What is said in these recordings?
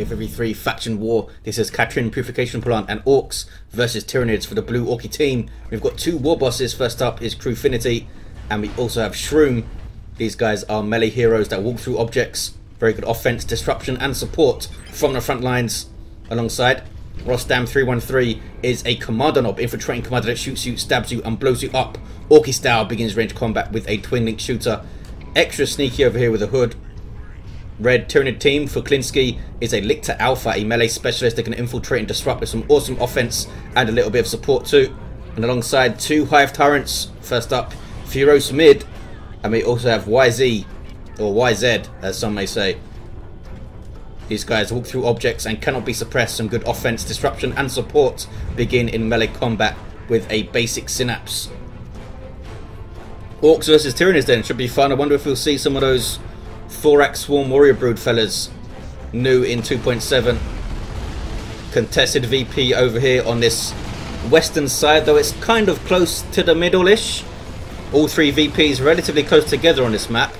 5/3 faction war. This is Katrin Purification Plant and Orcs versus Tyranids for the Blue Orky team. We've got two war bosses. First up is Crewfinity, and we also have Shroom. These guys are melee heroes that walk through objects. Very good offense, disruption and support from the front lines. Alongside Rostam 313 is a Kommando Nob, infiltrating commander that shoots you, stabs you and blows you up. Orky style, begins range combat with a twin link shooter. Extra sneaky over here with a hood. Red Tyranid team, Fuklinski is a Lictor Alpha, a melee specialist that can infiltrate and disrupt with some awesome offense and a little bit of support too. And alongside two Hive Tyrants, first up Furosemid, and we also have YZ, or YZ as some may say. These guys walk through objects and cannot be suppressed. Some good offense, disruption and support, begin in melee combat with a basic Synapse. Orcs versus Tyranids then, should be fun. I wonder if we'll see some of those Thoraxe Swarm Warrior Brood fellas, new in 2.7. Contested VP over here on this western side, though it's kind of close to the middle-ish. All three VPs relatively close together on this map.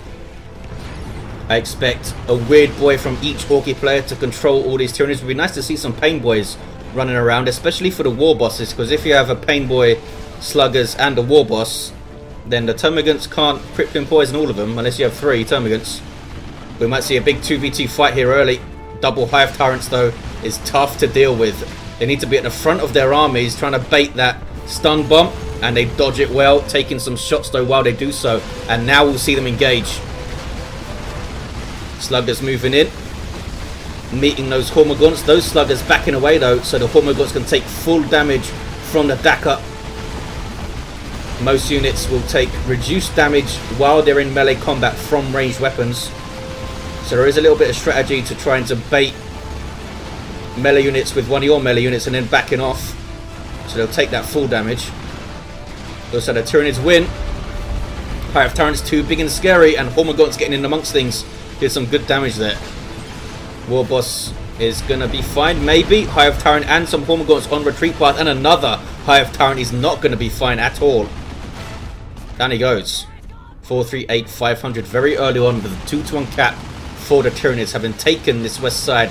I expect a weird boy from each Orky player to control all these Tyranids. It would be nice to see some Pain Boys running around, especially for the War Bosses, because if you have a Pain Boy, Sluggers and a War Boss, then the Termagants can't crippling poison all of them, unless you have three Termagants. We might see a big 2v2 fight here early. Double Hive Tyrants though is tough to deal with. They need to be at the front of their armies trying to bait that stun bomb, and they dodge it well, taking some shots though while they do so. And now we'll see them engage. Sluggers moving in, meeting those Hormagaunts. Those Sluggers backing away though, so the Hormagaunts can take full damage from the Dakka. Most units will take reduced damage while they're in melee combat from ranged weapons. So there is a little bit of strategy to trying to bait melee units with one of your melee units and then backing off. So they'll take that full damage. Also the Tyranids win. Hive Tyrants too big and scary, and Hormagaunt's getting in amongst things. Did some good damage there. War Boss is going to be fine, maybe. Hive Tyrant and some Hormagaunts on retreat path, and another Hive Tyrant is not going to be fine at all. Down he goes. 438, 500 very early on with a 2-to-1 cap. For the Tyranids, having taken this west side,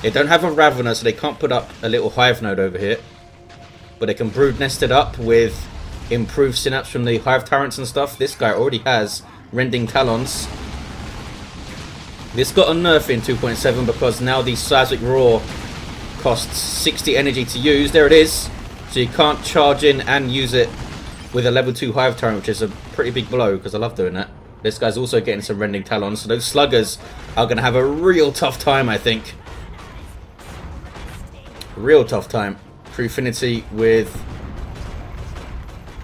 they don't have a Ravener, so they can't put up a little hive node over here, but they can brood nest it up with improved Synapse from the Hive Tyrants and stuff. This guy already has Rending Talons. This got a nerf in 2.7 because now the Seismic Roar costs 60 energy to use. There it is, so you can't charge in and use it with a level 2 Hive Tyrant, which is a pretty big blow because I love doing that. This guy's also getting some Rending Talons, so those Sluggers are going to have a real tough time, I think. Real tough time. Crewfinity with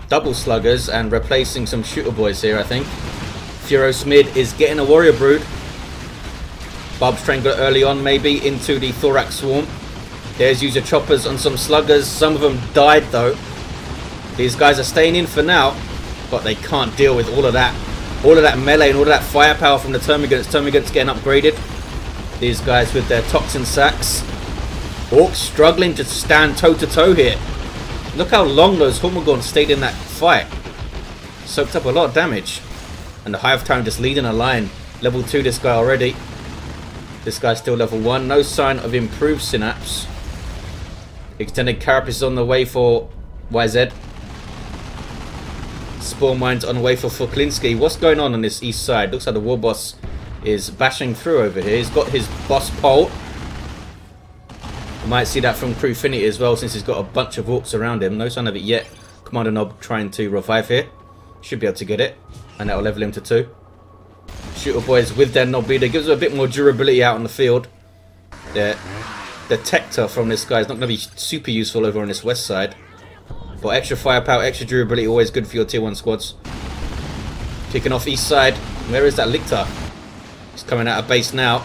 double Sluggers and replacing some Shooter Boys here, I think. Furosemid is getting a Warrior Brood. Bob Strangler early on, maybe, into the Thorax Swarm. There's User Choppers on some Sluggers. Some of them died, though. These guys are staying in for now, but they can't deal with all of that. All of that melee and all of that firepower from the Termagants. Termagants getting upgraded. These guys with their toxin sacks. Orcs struggling to stand toe to toe here. Look how long those Hormagaunts stayed in that fight. Soaked up a lot of damage. And the Hive Tyrant just leading a line. Level 2 this guy already. This guy's still level 1. No sign of improved Synapse. Extended carapace is on the way for YZ. Spore mines on the way for Fuklinski. What's going on this east side? Looks like the War Boss is bashing through over here. He's got his boss pole. You might see that from Crewfinity as well, since he's got a bunch of orcs around him. No sign of it yet. Kommando Nob trying to revive here. Should be able to get it, and that'll level him to 2. Shooter Boys with their Nob Leader gives him a bit more durability out on the field. Their detector from this guy is not going to be super useful over on this west side. But extra firepower, extra durability, always good for your tier 1 squads. Kicking off east side. Where is that Lictor? He's coming out of base now.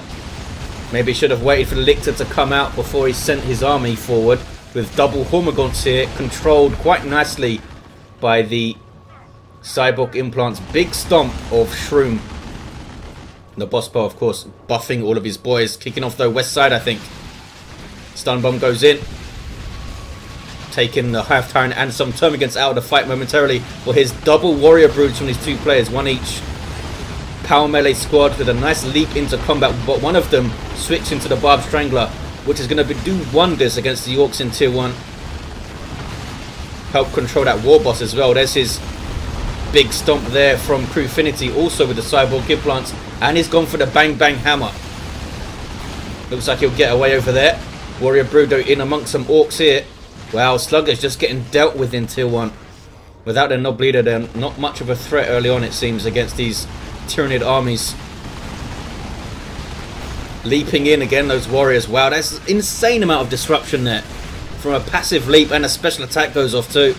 Maybe should have waited for the Lictor to come out before he sent his army forward. With double Hormagaunts here, controlled quite nicely by the Cyborg Implant's big stomp of Shroom. The boss pole, of course, buffing all of his boys. Kicking off though west side, I think. Stun bomb goes in. Taking the Hive Tyrant and some Termagants out of the fight momentarily. Well, here's double Warrior Broods from these two players, one each. power melee squad with a nice leap into combat, but one of them switched into the Bob Strangler, which is going to do wonders against the Orcs in Tier 1. Help control that war boss as well. There's his big stomp there from Crewfinity, also with the cyborg Giblance, and he's gone for the Bang Bang Hammer. Looks like he'll get away over there. Warrior Brood in amongst some Orcs here. Wow, Slugger's just getting dealt with in Tier 1. Without their Nob Leader, they're not much of a threat early on, it seems, against these Tyranid armies. Leaping in again, those warriors. Wow, that's an insane amount of disruption there. From a passive leap, and a special attack goes off too.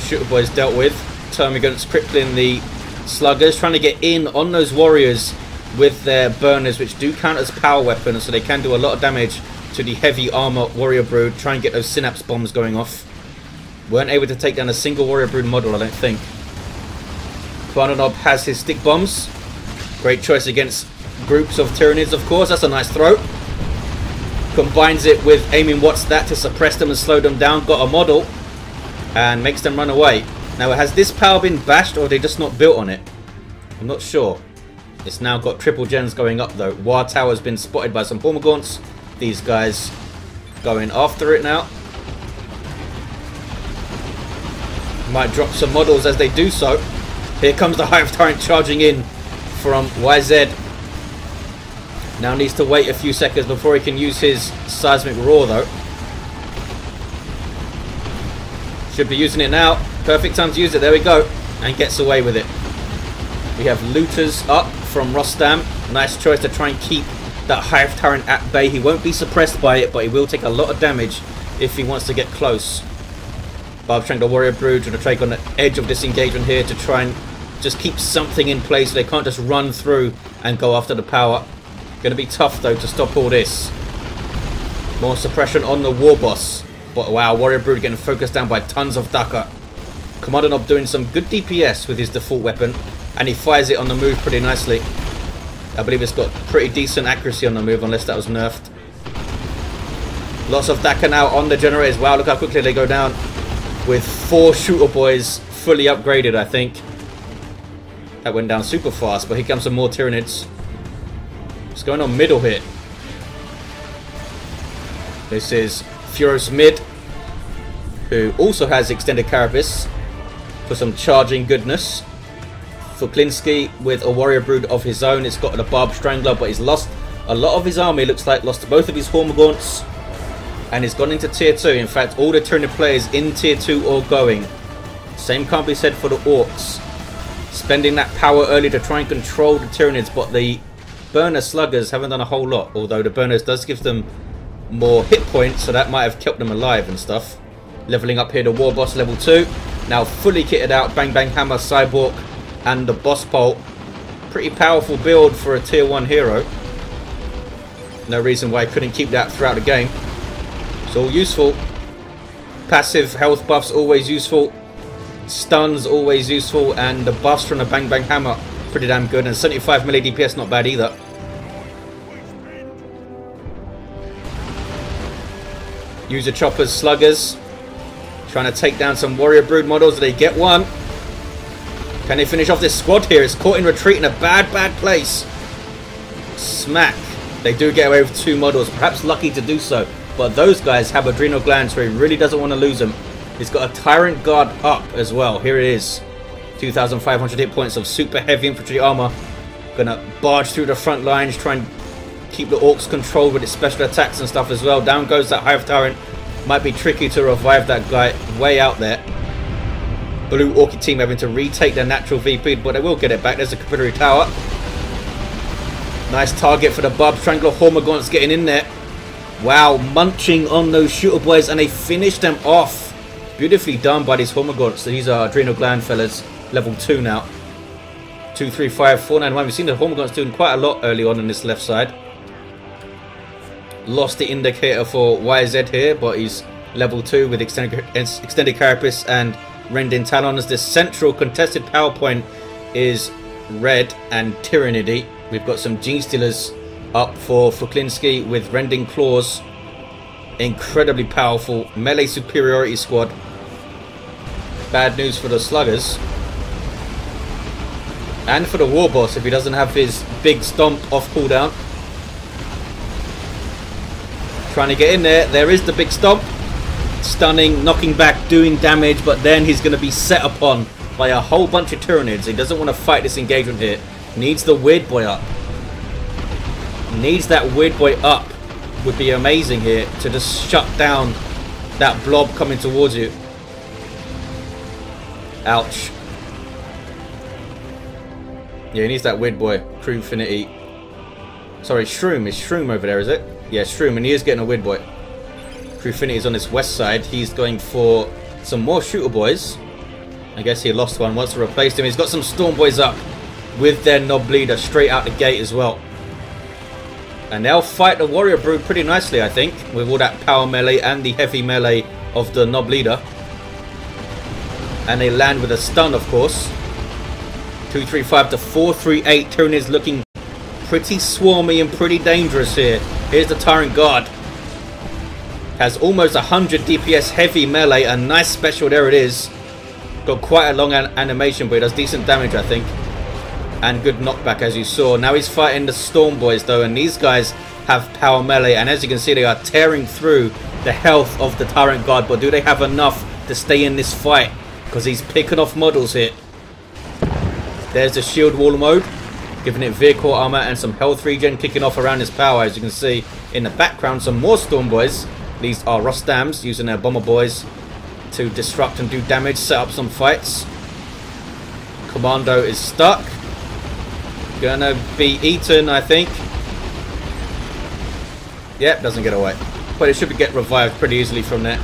Shooter Boy's dealt with. Termagant's crippling the Sluggers, trying to get in on those warriors with their burners, which do count as power weapons, so they can do a lot of damage to the heavy armor Warrior Brood. Try and get those Synapse bombs going off. Weren't able to take down a single Warrior Brood model, I don't think. Kommando Nob has his stick bombs. Great choice against groups of Tyranids, of course. That's a nice throw. Combines it with aiming what's that to suppress them and slow them down. Got a model. And makes them run away. Now, has this power been bashed, or are they just not built on it? I'm not sure. It's now got triple gens going up, though. War Tower's been spotted by some Hormagaunts. These guys going after it now. Might drop some models as they do so. Here comes the Hive Tyrant charging in from YZ. Now needs to wait a few seconds before he can use his Seismic Roar, though. Should be using it now. Perfect time to use it. There we go. And gets away with it. We have Looters up from Rostam. Nice choice to try and keep that Hive Tyrant at bay. He won't be suppressed by it, but he will take a lot of damage if he wants to get close. Bob Strangler Warrior Brood trying to take on the edge of this engagement here to try and just keep something in place. They can't just run through and go after the power. Going to be tough, though, to stop all this. More suppression on the war boss. But wow, Warrior Brood getting focused down by tons of Dakka. Kommando Nob doing some good DPS with his default weapon. And he fires it on the move pretty nicely. I believe it's got pretty decent accuracy on the move, unless that was nerfed. Lots of Dakka now on the generators. Wow, look how quickly they go down. With 4 Shooter Boys fully upgraded, I think. That went down super fast, but here comes some more Tyranids. What's going on middle here? This is Furosemid, who also has Extended Carapace for some charging goodness. Fuklinski with a Warrior Brood of his own. It's got the Barb Strangler, but he's lost a lot of his army. Looks like lost both of his Hormagaunts, and he's gone into Tier 2. In fact, all the Tyranid players in Tier 2 are going. Same can't be said for the Orcs. Spending that power early to try and control the Tyranids, but the Burner Sluggers haven't done a whole lot, although the Burners does give them more hit points, so that might have kept them alive and stuff. Leveling up here to War Boss level 2. Now fully kitted out, Bang Bang Hammer, Cyborg, and the Boss Pole. Pretty powerful build for a Tier 1 hero. No reason why I couldn't keep that throughout the game. It's all useful. Passive health buffs always useful. Stuns always useful, and the buffs from the Bang Bang Hammer pretty damn good, and 75 melee DPS not bad either. User Choppers, Sluggers, trying to take down some Warrior Brood models. They get one. Can they finish off this squad here? It's caught in retreat in a bad place. Smack. They do get away with 2 models, perhaps lucky to do so, but those guys have adrenal glands, so he really doesn't want to lose them. He's got a Tyrant Guard up as well. Here it is. 2,500 hit points of super heavy infantry armor. Gonna barge through the front lines, try and keep the Orcs controlled with its special attacks and stuff as well. Down goes that Hive Tyrant. Might be tricky to revive that guy way out there. Blue Orchid team having to retake their natural VP, but they will get it back. There's a capillary tower. Nice target for the Bob Strangler. Hormagaunt's getting in there. Wow, munching on those Shooter Boys, and they finish them off. Beautifully done by these Hormagaunts. So these are adrenal gland fellas. Level 2 now. 2, 3, 5, 4, 9, 1. We've seen the Hormagaunts doing quite a lot early on this left side. Lost the indicator for YZ here, but he's level 2 with extended carapace and Rending Talon. As the central contested power point is red and Tyranidy. We've got some Gene Stealers up for Fuklinski with Rending Claws. Incredibly powerful melee superiority squad. Bad news for the Sluggers. And for the war boss if he doesn't have his big stomp off cooldown. Trying to get in there. There is the big stomp. Stunning, knocking back, doing damage, but then he's going to be set upon by a whole bunch of Tyranids. He doesn't want to fight this engagement here. Needs the Weird Boy up. Needs that Weird Boy up. Would be amazing here to just shut down that blob coming towards you. Ouch. Yeah, he needs that Weird Boy. Crewfinity. Sorry, Shroom. Is Shroom over there, is it? Yeah, Shroom, and he is getting a Weird Boy. Crewfinity is on this west side. He's going for some more Shooter Boys. I guess he lost one. Wants to replace him. He's got some Storm Boys up with their Nob Leader straight out the gate as well. And they'll fight the Warrior Brood pretty nicely, I think, with all that power melee and the heavy melee of the Nob Leader. And they land with a stun, of course. 235 to 438. Tyranids looking pretty swarmy and pretty dangerous here. Here's the Tyrant Guard. Has almost 100 DPS heavy melee. A nice special, there it is. Got quite a long animation, but it does decent damage, I think. And good knockback, as you saw. Now he's fighting the Storm Boys, though, and these guys have power melee, and as you can see, they are tearing through the health of the Tyrant Guard. But do they have enough to stay in this fight? Because he's picking off models here. There's the shield wall mode, giving it vehicle armor and some health regen, kicking off around his power. As you can see in the background, some more Storm Boys. These are Rostams using their Bomber Boys to disrupt and do damage, set up some fights. Kommando is stuck. Gonna be eaten, I think. Yep, doesn't get away. But it should get revived pretty easily from there.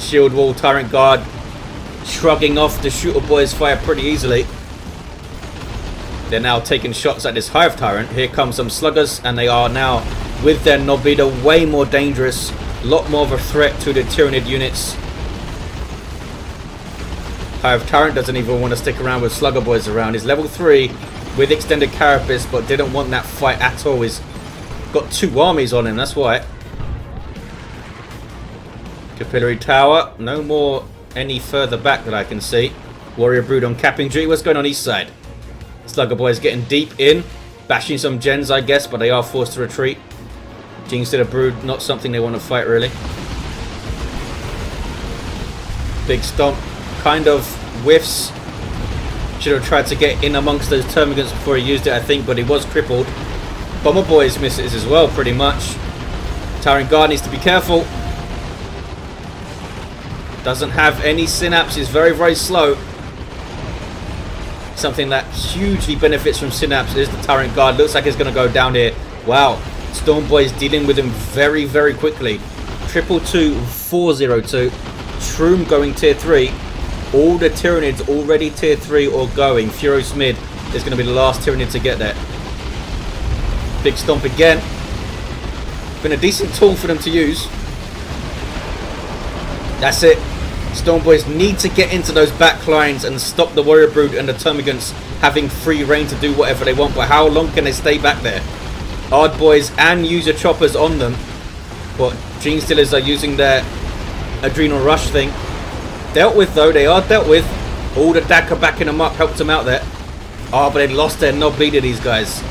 Shield wall, Tyrant Guard shrugging off the Shooter Boy's fire pretty easily. They're now taking shots at this Hive Tyrant. Here come some Sluggers, and they are now, with their Nob Leader, way more dangerous. A lot more of a threat to the Tyranid units. Hive Tyrant doesn't even want to stick around with Slugger Boys around. He's level 3. With extended carapace, but didn't want that fight at all. He's got two armies on him, that's why. Capillary tower, no more any further back that I can see. Warrior Brood on capping duty. What's going on east side? Slugger Boy is getting deep in, bashing some gens, I guess, but they are forced to retreat. Jinx to the Brood, not something they want to fight, really. Big stomp, kind of whiffs. Should have tried to get in amongst those Termagants before he used it, I think, but he was crippled. Bomber Boys misses as well, pretty much. Tyrant Guard needs to be careful. Doesn't have any synapses, very, very slow. Something that hugely benefits from synapse is the Tyrant Guard. Looks like he's going to go down here. Wow, Storm Boy is dealing with him very, very quickly. 222-402. Shroom going tier 3. All the Tyranids already tier 3 or going. Furosemid is going to be the last Tyranid to get there. Big stomp again. Been a decent tool for them to use. That's it. Storm Boys need to get into those back lines and stop the Warrior Brood and the Termagants having free reign to do whatever they want. But how long can they stay back there? Hard Boys and User Choppers on them. But Gene Stealers are using their Adrenal Rush thing. Dealt with, though. They are dealt with. All the Dakka backing them up helped them out there. Ah, oh, but they lost their Nob Leader, these guys.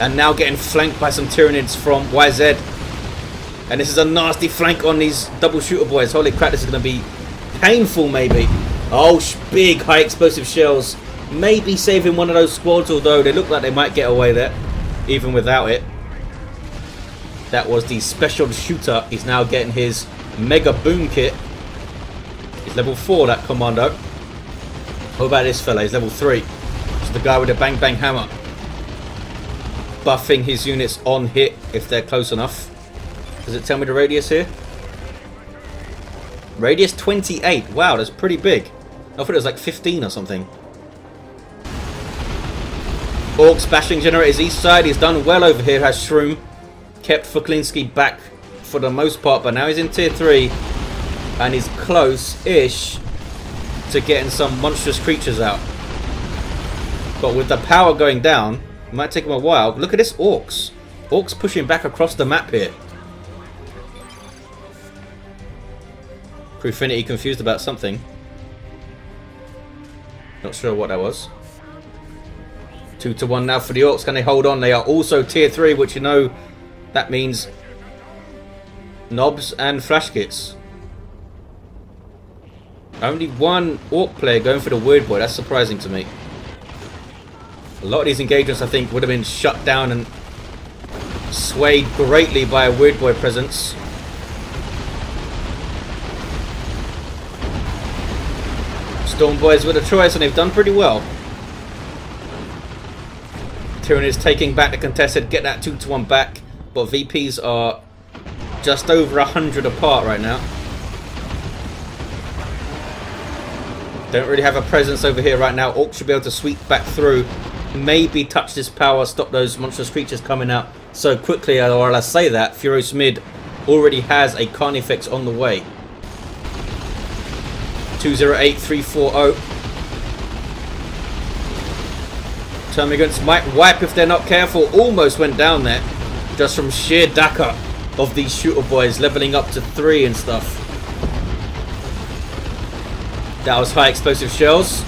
And now getting flanked by some Tyranids from YZ. And this is a nasty flank on these double Shooter Boys. Holy crap, this is going to be painful, maybe. Oh, big high explosive shells. Maybe saving one of those squads, although they look like they might get away there, even without it. That was the special shooter. He's now getting his Mega Boom Kit. He's level 4, that Kommando. What about this fella? He's level 3. It's the guy with the Bang Bang Hammer. Buffing his units on hit if they're close enough. Does it tell me the radius here? Radius 28. Wow, that's pretty big. I thought it was like 15 or something. Orcs bashing generators east side. He's done well over here, has Shroom. Kept Fuklinski back for the most part, but now he's in tier 3. And he's close-ish to getting some monstrous creatures out. But with the power going down, it might take him a while. Look at this, Orcs. Orcs pushing back across the map here. Crewfinity confused about something. Not sure what that was. 2-1 now for the orcs. Can they hold on? They are also tier 3, which you know that means knobs and flash kits. Only one orc player going for the weird boy. That's surprising to me. A lot of these engagements, I think, would have been shut down and swayed greatly by a weird boy presence. Storm boys with a choice, and they've done pretty well. Tyrion is taking back the contested, get that 2-1 back, but VPs are just over 100 apart right now. Don't really have a presence over here right now. Orcs should be able to sweep back through, maybe touch this power, stop those monstrous creatures coming out so quickly. While I say that, Furosemid already has a Carnifex on the way. 208 340. Termagants might wipe if they're not careful. Almost went down there just from sheer Dakka of these shooter boys leveling up to 3 and stuff. That was high explosive shells.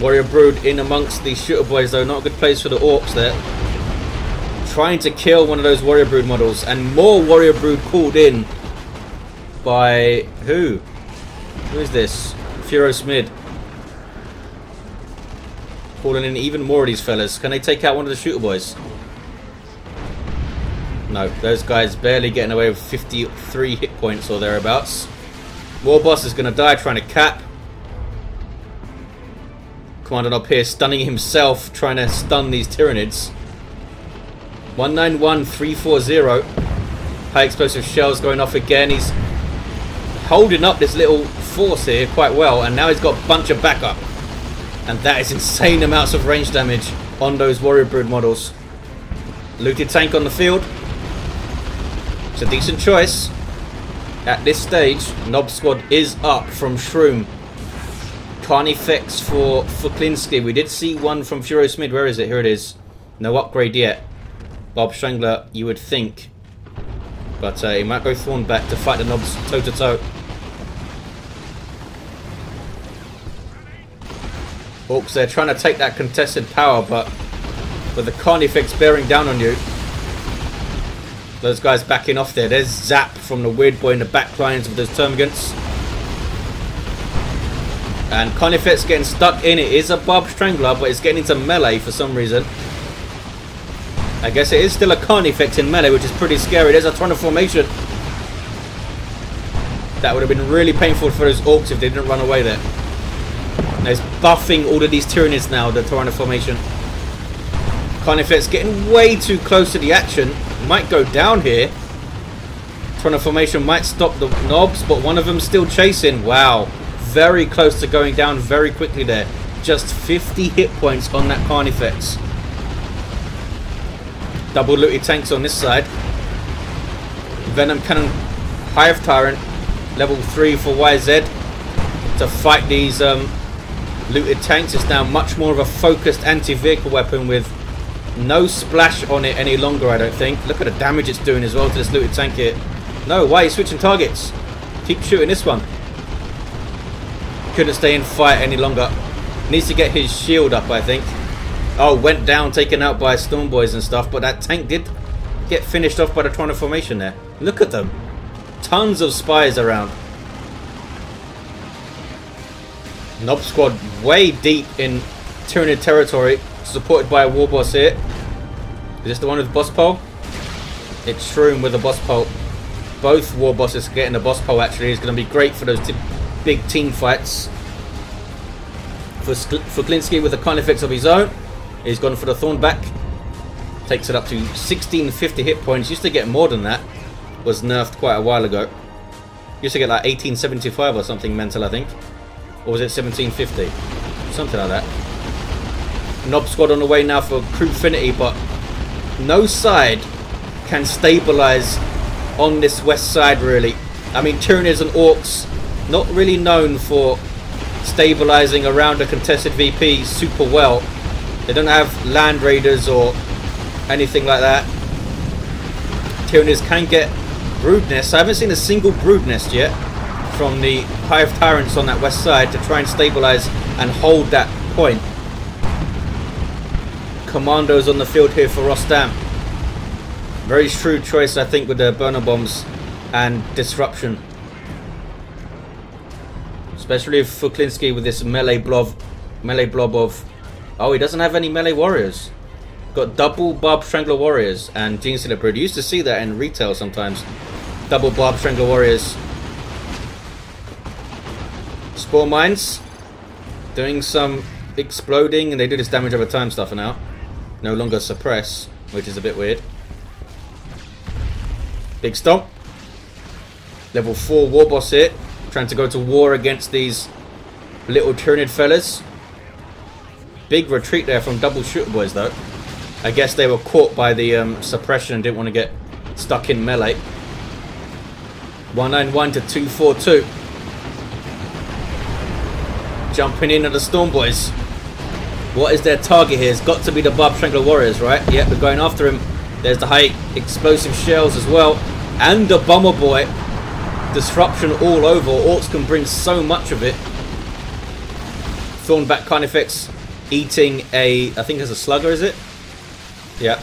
Warrior Brood in amongst these shooter boys though. Not a good place for the orcs there. Trying to kill one of those Warrior Brood models. And more Warrior Brood called in by who? Who is this? Furosemid. Calling in even more of these fellas. Can they take out one of the shooter boys? No. Those guys barely getting away with 53 hit points or thereabouts. Warboss is going to die trying to cap. Kommando Nob here stunning himself, trying to stun these Tyranids. 191 340. High explosive shells going off again. He's holding up this little force here quite well, and now he's got a bunch of backup. And that is insane amounts of range damage on those Warrior Brood models. Looted tank on the field. It's a decent choice. At this stage, Nob Squad is up from Shroom. Carnifex for Fuklinski. We did see one from Furosemid. Where is it? Here it is. No upgrade yet. Bob Strangler, you would think. But he might go Thornback to fight the Nobs toe-to-toe. Orcs, they're trying to take that contested power, but with the Carnifex bearing down on you. Those guys backing off there. There's Zap from the weird boy in the back lines with those Termagants. And Carnifex getting stuck in. It is a Bob Strangler, but it's getting into melee for some reason. I guess it is still a Carnifex in melee, which is pretty scary. There's a Tornado formation. That would have been really painful for those orcs if they didn't run away there. And it's buffing all of these Tyranids now, the Tornado formation. Carnifex getting way too close to the action. Might go down here. Tornado formation might stop the knobs, but one of them still chasing. Wow. Very close to going down very quickly there. Just 50 hit points on that Carnifex. Double looted tanks on this side. Venom Cannon Hive Tyrant level 3 for YZ to fight these looted tanks. It's now much more of a focused anti-vehicle weapon with no splash on it any longer, I don't think. Look at the damage it's doing as well to this looted tank here. No, why are you switching targets? Keep shooting this one. Couldn't stay in fight any longer. Needs to get his shield up, I think. Oh, went down, taken out by storm boys and stuff, but that tank did get finished off by the Tornado formation there. Look at them. Tons of spies around. Nob Squad way deep in Tyranid territory. Supported by a war boss here. Is this the one with the boss pole? It's Shroom with a boss pole. Both war bosses getting a boss pole actually. Is going to be great for those big team fights. For Fuklinski with a Carnifex of his own. He's gone for the Thornback. Takes it up to 1650 hit points. Used to get more than that. Was nerfed quite a while ago. Used to get like 1875 or something mental, I think. Or was it 1750? Something like that. Nob Squad on the way now for Crewfinity, but no side can stabilise on this west side, really. I mean, Tyranids and Orcs, not really known for stabilising around a contested VP super well. They don't have Land Raiders or anything like that. Tyranids can get Brood Nests. I haven't seen a single Brood Nest yet from the Hive Tyrants on that west side to try and stabilise and hold that point. commandos on the field here for Rostam. Very shrewd choice, I think, with their burner bombs and disruption. Especially Fuklinski with this melee blob of... Oh, he doesn't have any melee warriors. Got double Bob Strangler warriors and Gene Stealer Brood. You used to see that in retail sometimes. Double Bob Strangler warriors. Spore mines. Doing some exploding, and they do this damage over time stuff now. No longer suppress, which is a bit weird. Big stomp. Level 4 war boss here. Trying to go to war against these little Tyranid fellas. Big retreat there from double Shooter Boys though. I guess they were caught by the suppression and didn't want to get stuck in melee. 191 to 242. Jumping in at the Storm Boys. What is their target here? It's got to be the Bob Strangler warriors, right? Yep, they're going after him. There's the high explosive shells as well. And the Bomber Boy. Disruption all over. Orcs can bring so much of it. Thornback Carnifex eating a... I think it's a Slugger, is it? Yeah.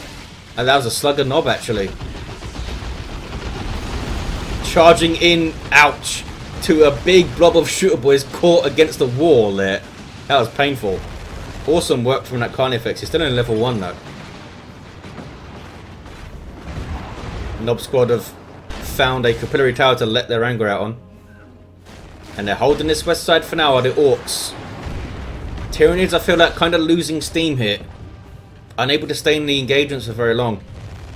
And that was a Slugger Nob, actually. Charging in. Ouch. To a big blob of Shooter Boys caught against the wall there. That was painful. Awesome work from that Carnifex. He's still in level 1, though. Nob Squad have found a capillary tower to let their anger out on. And they're holding this west side for now, are the Orcs. Tyranids, I feel like, kind of losing steam here. Unable to stay in the engagements for very long.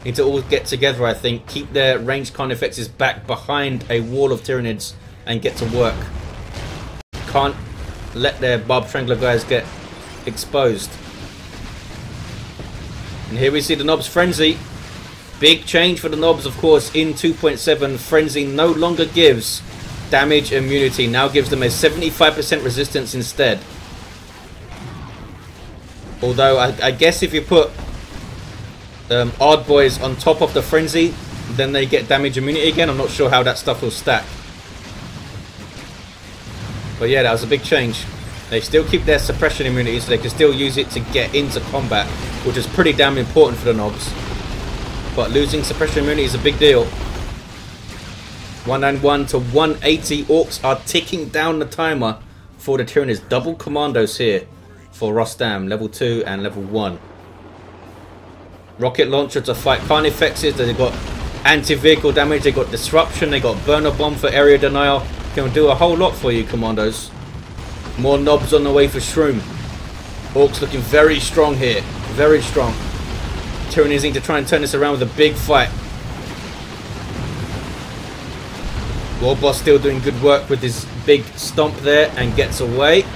Need to all get together, I think. Keep their ranged Carnifexes back behind a wall of Tyranids and get to work. Can't let their Bob Strangler guys get exposed. And here we see the Nob's Frenzy. Big change for the Nobs, of course, in 2.7. Frenzy no longer gives damage immunity. Now gives them a 75% resistance instead. Although, I guess if you put Odd Boys on top of the Frenzy, then they get damage immunity again. I'm not sure how that stuff will stack. But yeah, that was a big change. They still keep their suppression immunity, so they can still use it to get into combat, which is pretty damn important for the Nobs. But losing suppression immunity is a big deal. 191 to 180. Orcs are ticking down the timer for the Tyranids. Double commandos here for Rostam. Level 2 and level 1. Rocket launcher to fight Carnifexes. They've got anti-vehicle damage. They've got disruption. They've got burner bomb for area denial. Can do a whole lot for you, commandos. More Nobs on the way for Shroom. Orcs looking very strong here. Very strong. Tyranids need to try and turn this around with a big fight. Warboss still doing good work with his big stomp there and gets away.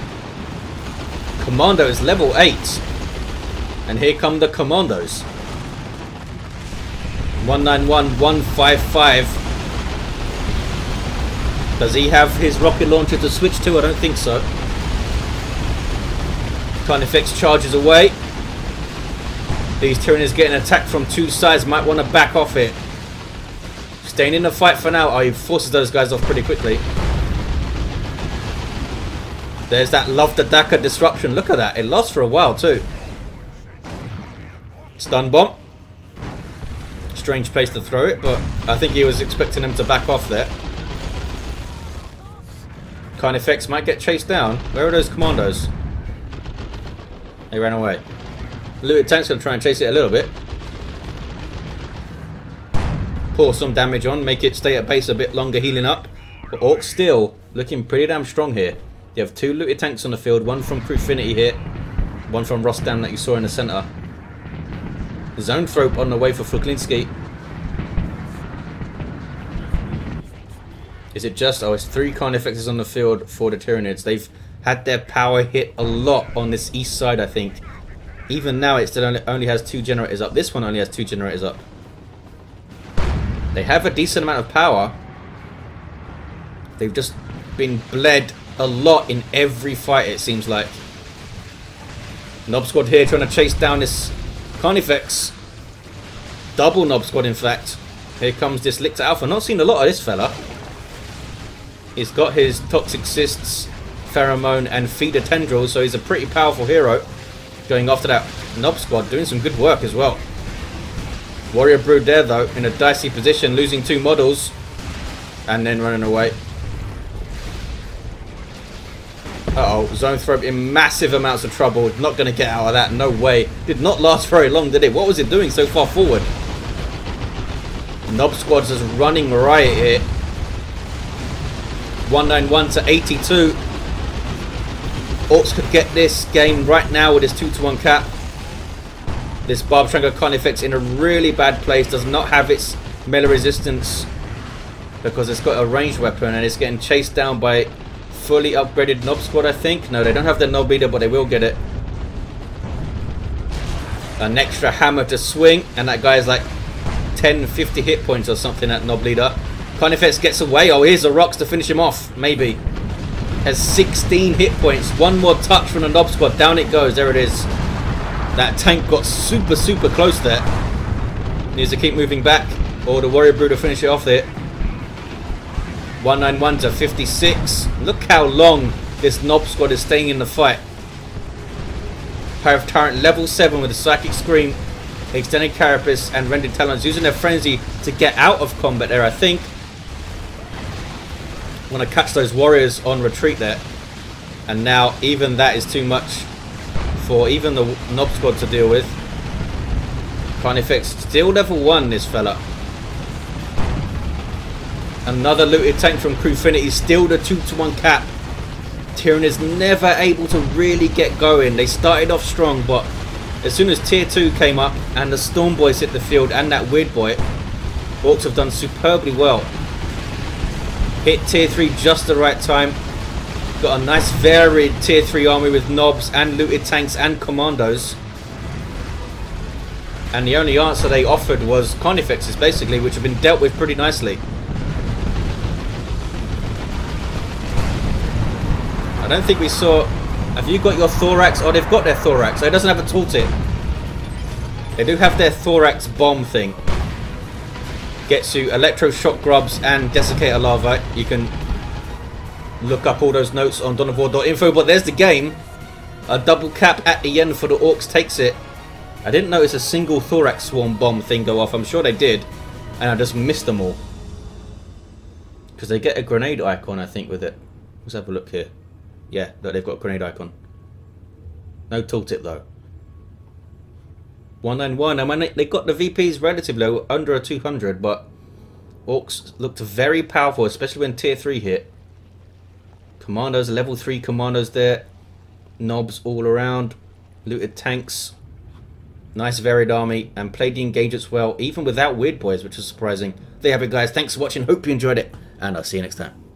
Commando is level 8. And here come the commandos. 191, 155. Does he have his rocket launcher to switch to? I don't think so. Carnifex charges away. These Tyranids getting attacked from two sides. Might want to back off it. Staying in the fight for now. Oh, he forces those guys off pretty quickly. There's that Love the Dakka disruption. Look at that. It lasts for a while too. Stun bomb. Strange place to throw it, but I think he was expecting him to back off there. Carnifex might get chased down. Where are those commandos? They ran away. Looted Tank's going to try and chase it a little bit. Pour some damage on, make it stay at base a bit longer, healing up. But Orcs still looking pretty damn strong here. You have two Looted Tanks on the field, one from Crewfinity here, one from Rostam that you saw in the centre. Zone Thrope on the way for Fuklinski. Is it just... Oh, it's 3 Carnifexes on the field for the Tyranids. They've had their power hit a lot on this east side, I think. Even now, it still only has 2 generators up. This one only has 2 generators up. They have a decent amount of power. They've just been bled a lot in every fight, it seems like. Nob Squad here trying to chase down this Carnifex. Double Nob Squad, in fact. Here comes this Lictor Alpha. Not seen a lot of this fella. He's got his Toxic Cysts, Pheromone, and Feeder Tendrils, so he's a pretty powerful hero. going after that Nob Squad, doing some good work as well. Warrior Brood there though, in a dicey position, losing two models and then running away. Uh oh, zone throw in massive amounts of trouble. Not going to get out of that, no way. Did not last very long, did it? What was it doing so far forward? Nob Squad's just running riot here. 191 to 82. Orcs could get this game right now with his 2-to-1 cap. This Bob Strangler Carnifex in a really bad place. Does not have its melee resistance because it's got a ranged weapon and it's getting chased down by fully upgraded Nob Squad, I think. No, they don't have the Nob Leader, but they will get it. An extra hammer to swing, and that guy is like 10, 50 hit points or something, that Nob Leader. Carnifex gets away. Oh, here's the rocks to finish him off, maybe. Has 16 hit points. One more touch from the Nob Squad. Down it goes. There it is. That tank got super, super close there. Needs to keep moving back, or the Warrior Brood will finish it off there. 191 to 56. Look how long this Nob Squad is staying in the fight. Hive Tyrant level 7 with a Psychic Scream, Extended Carapace and Rending Talons, using their frenzy to get out of combat there, I think. Want to catch those warriors on retreat there. And now even that is too much for even the Nob Squad to deal with. Carnifex still level 1, this fella. Another looted tank from Crewfinity, still the 2-to-1 cap. Tyrion is never able to really get going. They started off strong, but as soon as tier 2 came up and the Storm Boys hit the field and that Weird Boy, Orcs have done superbly well. Hit tier 3 just the right time. Got a nice varied tier 3 army with Nobs and looted tanks and commandos. And the only answer they offered was Carnifexes basically, which have been dealt with pretty nicely. I don't think we saw... Have you got your Thorax? Oh, they've got their Thorax. So it doesn't have a tooltip. They do have their Thorax bomb thing. Gets you electroshock grubs and desiccator larvae. You can look up all those notes on donavore.info. But there's the game. A double cap at the end for the Orcs takes it. I didn't notice a single Thorax Swarm bomb thing go off. I'm sure they did. And I just missed them all. Because they get a grenade icon, I think, with it. Let's have a look here. Yeah, they've got a grenade icon. No tooltip though. 191. I mean, they got the VPs relatively low, under a 200, but Orcs looked very powerful, especially when tier 3 hit. Commandos, level 3 commandos there. Nobs all around. Looted tanks. Nice varied army, and played the engagements well, even without Weird Boys, which is surprising. There you have it, guys. Thanks for watching. Hope you enjoyed it, and I'll see you next time.